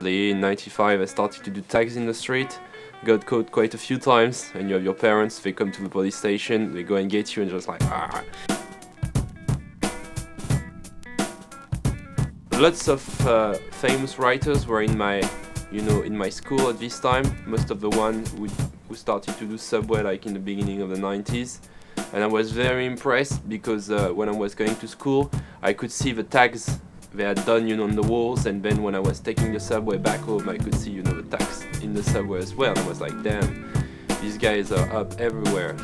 In 95 I started to do tags in the street, got caught quite a few times, and you have your parents, they come to the police station, they go and get you and just like ah. Lots of famous writers were in my, in my school at this time. Most of the ones who started to do subway like in the beginning of the 90s. And I was very impressed because when I was going to school, I could see the tags they had done, on the walls. And then when I was taking the subway back home, I could see, the tags in the subway as well. And I was like, damn, these guys are up everywhere.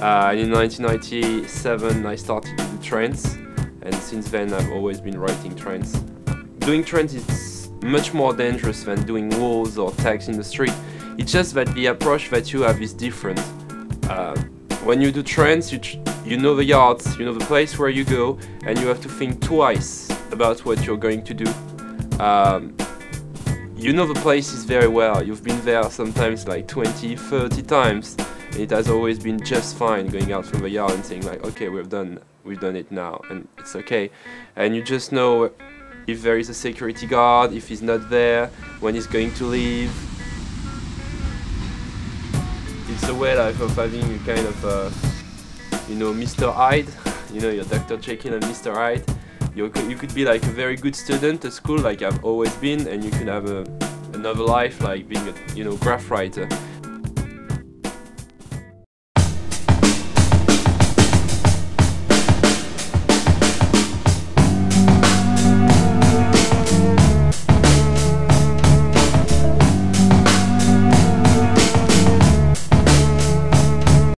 In 1997 I started to do trends, and since then I've always been writing trends. Doing trends is much more dangerous than doing walls or tags in the street. It's just that the approach that you have is different. When you do trends, you know the yards, you know the place where you go, and you have to think twice about what you're going to do. You know the places very well, you've been there sometimes like 20, 30 times. It has always been just fine going out from the yard and saying like, okay, we've done it now, and it's okay. And you just know if there is a security guard, if he's not there, when he's going to leave. It's a way life of having a kind of, Mr. Hyde, your Dr. Jekyll and Mr. Hyde. You could be like a very good student at school, like I've always been, and you could have another life, like being a graph writer.